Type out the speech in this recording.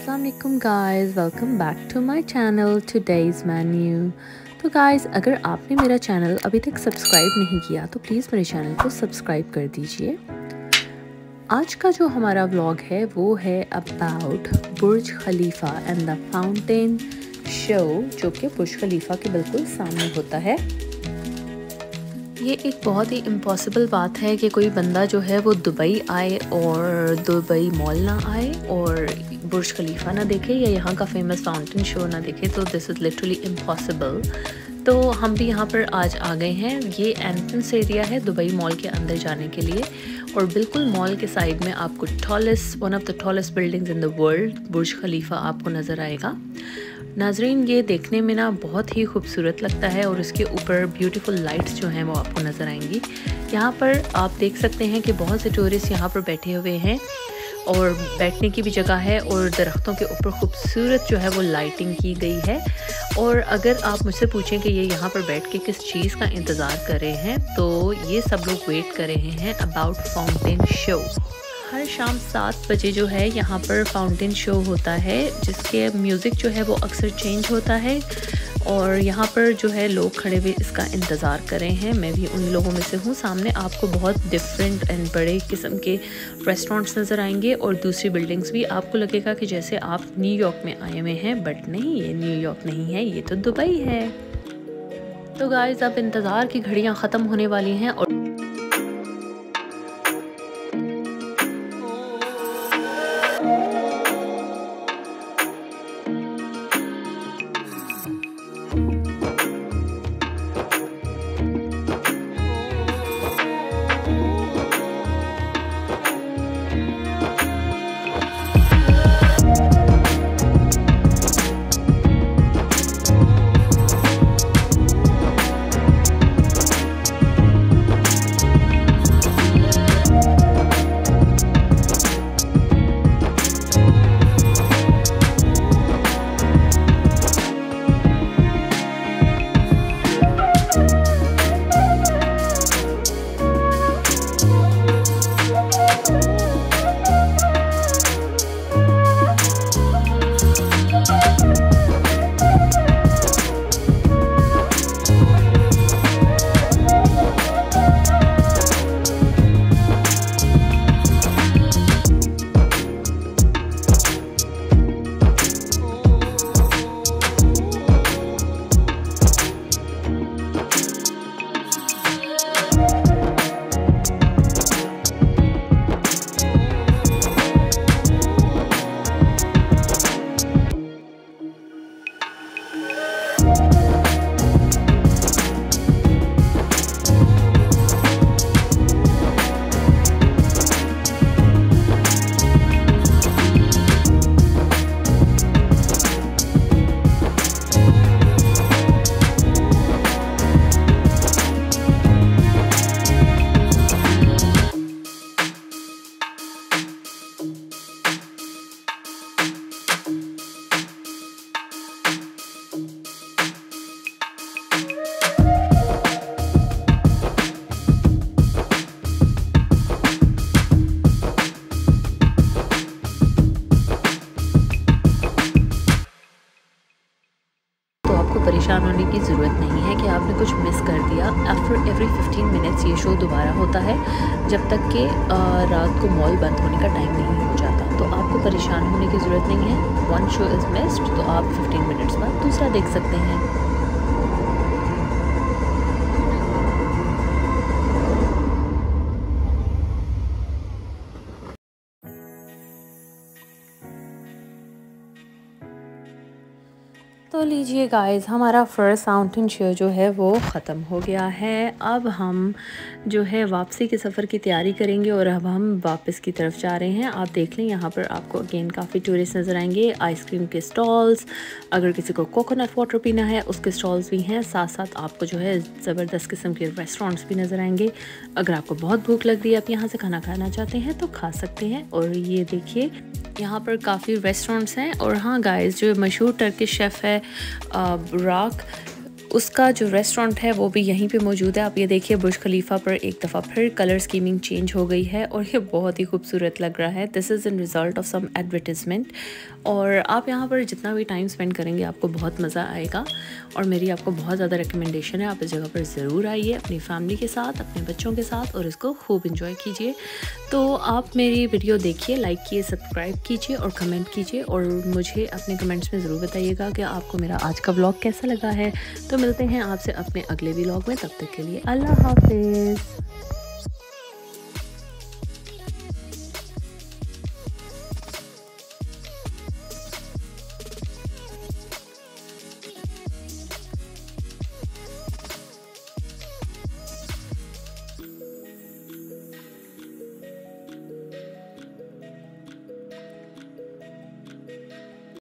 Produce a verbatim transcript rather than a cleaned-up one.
अस्सलाम वालेकुम guys, welcome back to my channel today's menu. तो गाइस, अगर आपने मेरा चैनल अभी तक सब्सक्राइब नहीं किया तो प्लीज़ मेरे चैनल को सब्सक्राइब कर दीजिए। आज का जो हमारा व्लॉग है वो है about Burj Khalifa and the fountain show, जो कि बुर्ज खलीफा के बिल्कुल सामने होता है। ये एक बहुत ही इम्पॉसिबल बात है कि कोई बंदा जो है वो दुबई आए और दुबई मॉल ना आए और बुर्ज खलीफा ना देखे या यहाँ का फेमस फाउंटेन शो ना देखे, तो दिस इज़ लिटरली इम्पॉसिबल। तो हम भी यहाँ पर आज आ गए हैं। ये एंट्रेंस एरिया है दुबई मॉल के अंदर जाने के लिए और बिल्कुल मॉल के साइड में आपको tallest one of the tallest buildings in the world Burj Khalifa आपको नज़र आएगा। नाजरीन, ये देखने में ना बहुत ही खूबसूरत लगता है और इसके ऊपर ब्यूटीफुल लाइट्स जो हैं वो आपको नज़र आएंगी। यहाँ पर आप देख सकते हैं कि बहुत से टूरिस्ट यहाँ पर बैठे हुए हैं और बैठने की भी जगह है और दरख्तों के ऊपर खूबसूरत जो है वो लाइटिंग की गई है। और अगर आप मुझसे पूछें कि ये यहाँ पर बैठ के किस चीज़ का इंतज़ार कर रहे हैं, तो ये सब लोग वेट कर रहे हैं अबाउट फाउंटेन शो। हर शाम सात बजे जो है यहाँ पर फाउंटेन शो होता है, जिसके म्यूज़िक जो है वो अक्सर चेंज होता है और यहाँ पर जो है लोग खड़े हुए इसका इंतज़ार कर रहे हैं। मैं भी उन लोगों में से हूँ। सामने आपको बहुत डिफरेंट एंड बड़े किस्म के रेस्टोरेंट्स नज़र आएंगे और दूसरी बिल्डिंग्स भी। आपको लगेगा कि जैसे आप न्यूयॉर्क में आए हुए हैं, बट नहीं, ये न्यूयॉर्क नहीं है, ये तो दुबई है। तो गाइज़, अब इंतज़ार की घड़ियाँ ख़त्म होने वाली हैं और परेशान होने की ज़रूरत नहीं है कि आपने कुछ मिस कर दिया। आफ्टर एवरी फिफ्टीन मिनट्स ये शो दोबारा होता है, जब तक कि रात को मॉल बंद होने का टाइम नहीं हो जाता। तो आपको परेशान होने की ज़रूरत नहीं है। वन शो इज़ मिस्ड तो आप फिफ्टीन मिनट्स बाद दूसरा देख सकते हैं। तो लीजिए गाइस, हमारा फर्स्ट फाउंटेन शो जो है वो ख़त्म हो गया है। अब हम जो है वापसी के सफ़र की तैयारी करेंगे और अब हम वापस की तरफ जा रहे हैं। आप देख लें, यहाँ पर आपको अगेन काफ़ी टूरिस्ट नज़र आएंगे। आइसक्रीम के स्टॉल्स, अगर किसी को कोकोनट वाटर पीना है उसके स्टॉल्स भी हैं। साथ साथ आपको जो है ज़बरदस्त किस्म के रेस्टोरेंट्स भी नज़र आएंगे। अगर आपको बहुत भूख लग रही है, आप यहाँ से खाना खाना चाहते हैं तो खा सकते हैं। और ये देखिए, यहाँ पर काफ़ी रेस्टोरेंट्स हैं। और हाँ गाइस, जो मशहूर टर्किश शेफ़ है ब्राक, उसका जो रेस्टोरेंट है वो भी यहीं पे मौजूद है। आप ये देखिए बुर्ज खलीफा पर एक दफ़ा फिर कलर स्कीमिंग चेंज हो गई है और ये बहुत ही खूबसूरत लग रहा है। This is in result of some advertisement. और आप यहाँ पर जितना भी टाइम स्पेंड करेंगे आपको बहुत मज़ा आएगा और मेरी आपको बहुत ज़्यादा रिकमेंडेशन है, आप इस जगह पर ज़रूर आइए अपनी फैमिली के साथ, अपने बच्चों के साथ और इसको खूब इंजॉय कीजिए। तो आप मेरी वीडियो देखिए, लाइक किए, सब्सक्राइब कीजिए और कमेंट कीजिए और मुझे अपने कमेंट्स में ज़रूर बताइएगा कि आपको मेरा आज का व्लॉग कैसा लगा है। तो मिलते हैं आपसे अपने अगले व्लॉग में, तब तक के लिए अल्लाह हाफिज़।